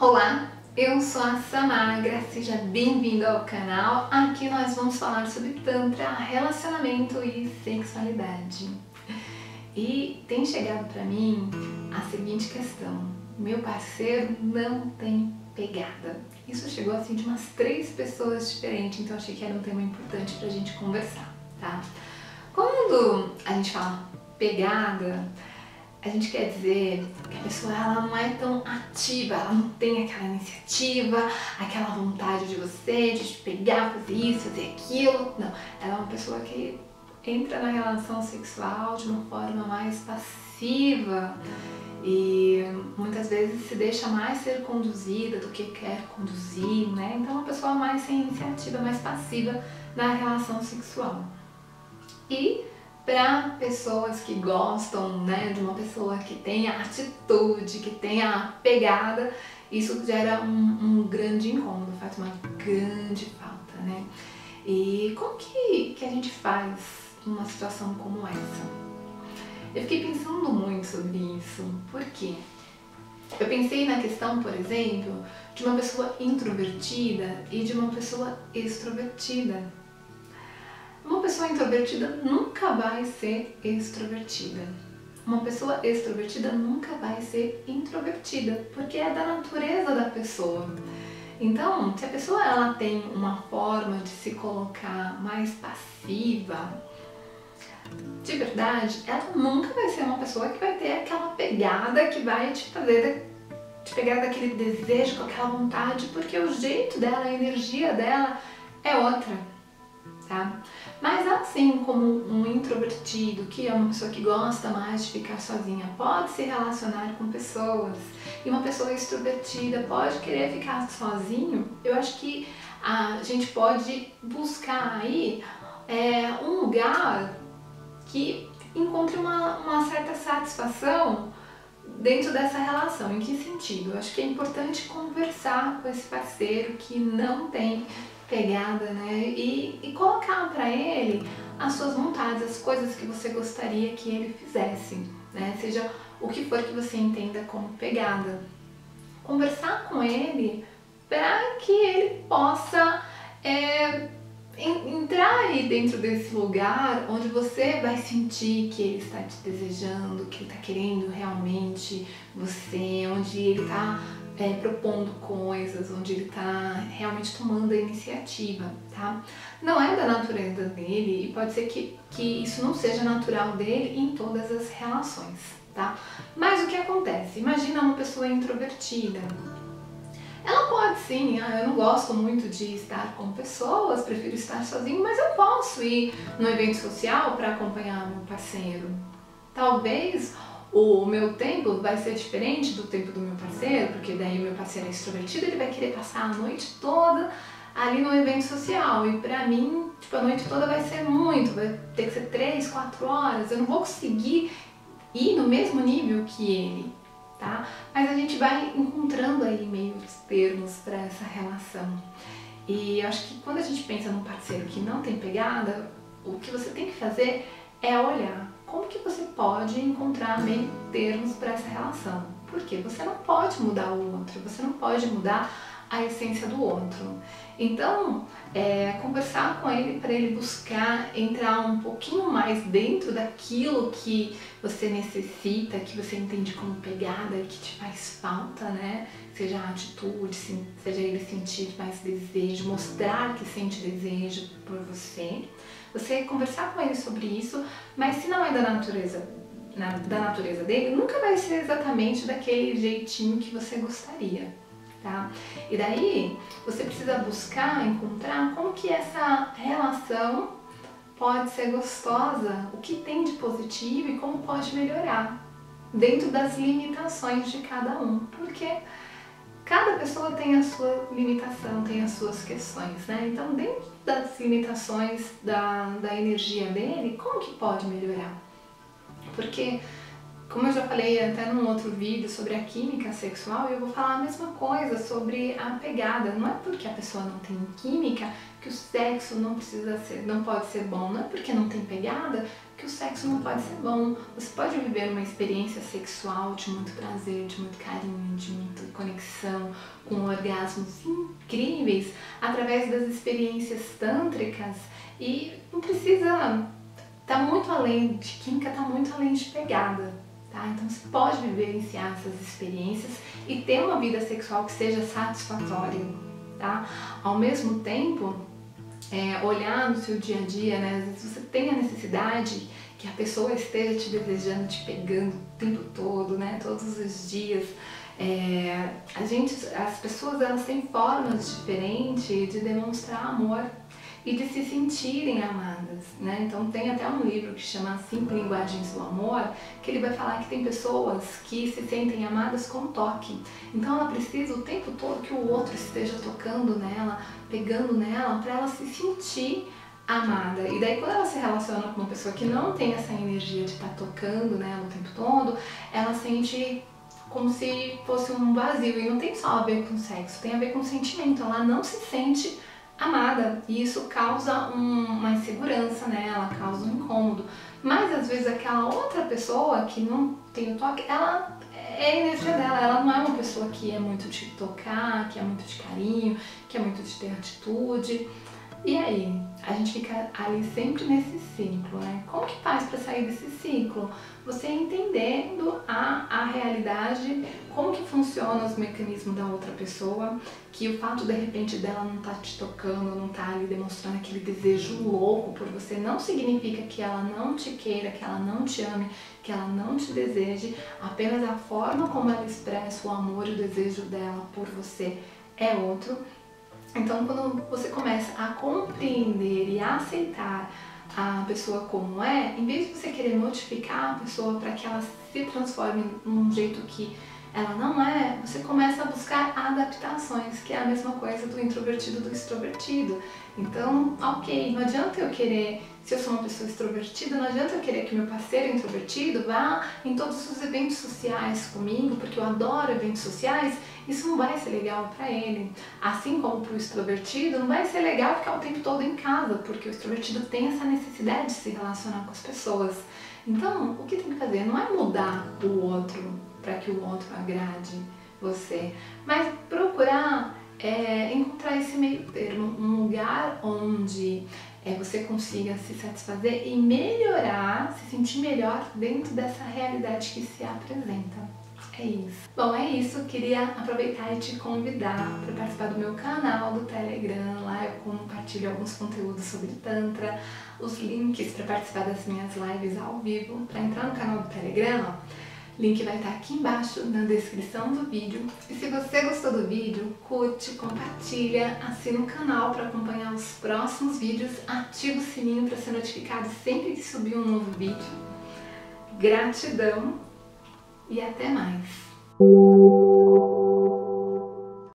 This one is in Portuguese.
Olá, eu sou a Samagra, seja bem-vindo ao canal. Aqui nós vamos falar sobre Tantra, relacionamento e sexualidade. E tem chegado pra mim a seguinte questão: meu parceiro não tem pegada. Isso chegou assim de umas 3 pessoas diferentes, então achei que era um tema importante pra gente conversar, tá? Quando a gente fala pegada, a gente quer dizer que a pessoa ela não é tão ativa, ela não tem aquela iniciativa, aquela vontade de você, de te pegar, fazer isso, fazer aquilo. Não, ela é uma pessoa que entra na relação sexual de uma forma mais passiva e muitas vezes se deixa mais ser conduzida do que quer conduzir, né? Então, uma pessoa mais sem iniciativa, mais passiva na relação sexual. E para pessoas que gostam, né, de uma pessoa que tenha atitude, que tenha pegada, isso gera um grande incômodo, faz uma grande falta, né? E como que a gente faz numa situação como essa? Eu fiquei pensando muito sobre isso. Por quê? Eu pensei na questão, por exemplo, de uma pessoa introvertida e de uma pessoa extrovertida. Uma pessoa introvertida nunca vai ser extrovertida. Uma pessoa extrovertida nunca vai ser introvertida, porque é da natureza da pessoa. Então, se a pessoa ela tem uma forma de se colocar mais passiva, de verdade, ela nunca vai ser uma pessoa que vai ter aquela pegada que vai te fazer te pegar daquele desejo, com aquela vontade, porque o jeito dela, a energia dela é outra. Tá? Mas assim como um introvertido, que é uma pessoa que gosta mais de ficar sozinha, pode se relacionar com pessoas, e uma pessoa extrovertida pode querer ficar sozinho, eu acho que a gente pode buscar aí um lugar que encontre uma certa satisfação dentro dessa relação. Em que sentido? Eu acho que é importante conversar com esse parceiro que não tem pegada, né? E colocar pra ele as suas vontades, as coisas que você gostaria que ele fizesse, né? Seja o que for que você entenda como pegada. Conversar com ele pra que ele possa entrar aí dentro desse lugar onde você vai sentir que ele está te desejando, que ele está querendo realmente você, onde ele está propondo coisas, onde ele está realmente tomando a iniciativa, tá? Não é da natureza dele e pode ser que isso não seja natural dele em todas as relações, tá? Mas o que acontece? Imagina uma pessoa introvertida. Ela pode sim, eu não gosto muito de estar com pessoas, prefiro estar sozinho, mas eu posso ir num evento social para acompanhar meu parceiro. Talvez o meu tempo vai ser diferente do tempo do meu parceiro, porque daí o meu parceiro é extrovertido, ele vai querer passar a noite toda ali no evento social. E pra mim, tipo, a noite toda vai ser muito, vai ter que ser 3, 4 horas, eu não vou conseguir ir no mesmo nível que ele. Tá? Mas a gente vai encontrando aí meios termos para essa relação. E eu acho que quando a gente pensa num parceiro que não tem pegada, o que você tem que fazer é olhar como que você pode encontrar meio termos para essa relação. Porque você não pode mudar o outro, você não pode mudar a essência do outro. Então, conversar com ele para ele buscar entrar um pouquinho mais dentro daquilo que você necessita, que você entende como pegada, que te faz falta, né? Seja a atitude, seja ele sentir mais desejo, mostrar que sente desejo por você. Você conversar com ele sobre isso, mas se não é da natureza dele, nunca vai ser exatamente daquele jeitinho que você gostaria. Tá? E daí você precisa buscar, encontrar como que essa relação pode ser gostosa, o que tem de positivo e como pode melhorar dentro das limitações de cada um, porque cada pessoa tem a sua limitação, tem as suas questões, né? Então, dentro das limitações da energia dele, como que pode melhorar? Porque Como eu já falei até num outro vídeo sobre a química sexual, eu vou falar a mesma coisa sobre a pegada. Não é porque a pessoa não tem química que o sexo não pode ser bom. Não é porque não tem pegada que o sexo não pode ser bom. Você pode viver uma experiência sexual de muito prazer, de muito carinho, de muita conexão, com orgasmos incríveis, através das experiências tântricas, e não precisa... Tá muito além de química, tá muito além de pegada, tá? Então você pode vivenciar essas experiências e ter uma vida sexual que seja satisfatória, tá? Ao mesmo tempo, olhar no seu dia a dia, né? Às vezes você tem a necessidade que a pessoa esteja te desejando, te pegando o tempo todo, né? Todos os dias. As pessoas, elas têm formas diferentes de demonstrar amor e de se sentirem amadas, né? Então tem até um livro que chama 5 linguagens do amor, que ele vai falar que tem pessoas que se sentem amadas com toque. Então ela precisa o tempo todo que o outro esteja tocando nela, pegando nela, para ela se sentir amada. E daí, quando ela se relaciona com uma pessoa que não tem essa energia de estar tocando nela o tempo todo, ela sente como se fosse um vazio. E não tem só a ver com sexo, tem a ver com sentimento. Ela não se sente amada, e isso causa uma insegurança nela, causa um incômodo. Mas às vezes aquela outra pessoa que não tem o toque, ela é a energia dela, ela não é uma pessoa que é muito de tocar, que é muito de carinho, que é muito de ter atitude. E aí, a gente fica ali sempre nesse ciclo, né? Como que faz para sair desse ciclo? Você entendendo a realidade, como que funcionam os mecanismos da outra pessoa, que o fato de repente dela não tá te tocando, não tá ali demonstrando aquele desejo louco por você, não significa que ela não te queira, que ela não te ame, que ela não te deseje. Apenas a forma como ela expressa o amor e o desejo dela por você é outro. Então, quando você começa a compreender e a aceitar a pessoa como é, em vez de você querer modificar a pessoa para que ela se transforme num jeito que ela não é, você começa a buscar adaptações, que é a mesma coisa do introvertido do extrovertido. Então, ok, não adianta eu querer, se eu sou uma pessoa extrovertida, não adianta eu querer que meu parceiro introvertido vá em todos os eventos sociais comigo, porque eu adoro eventos sociais. Isso não vai ser legal para ele. Assim como para o extrovertido, não vai ser legal ficar o tempo todo em casa, porque o extrovertido tem essa necessidade de se relacionar com as pessoas. Então, o que tem que fazer não é mudar o outro para que o outro agrade você, mas procurar encontrar esse meio termo, um lugar onde você consiga se satisfazer e melhorar, se sentir melhor dentro dessa realidade que se apresenta. É isso. Bom, é isso. Queria aproveitar e te convidar para participar do meu canal do Telegram. Lá eu compartilho alguns conteúdos sobre Tantra, os links para participar das minhas lives ao vivo. Para entrar no canal do Telegram, o link vai estar aqui embaixo na descrição do vídeo. E se você gostou do vídeo, curte, compartilha, assina o canal para acompanhar os próximos vídeos, ativa o sininho para ser notificado sempre que subir um novo vídeo. Gratidão! E até mais!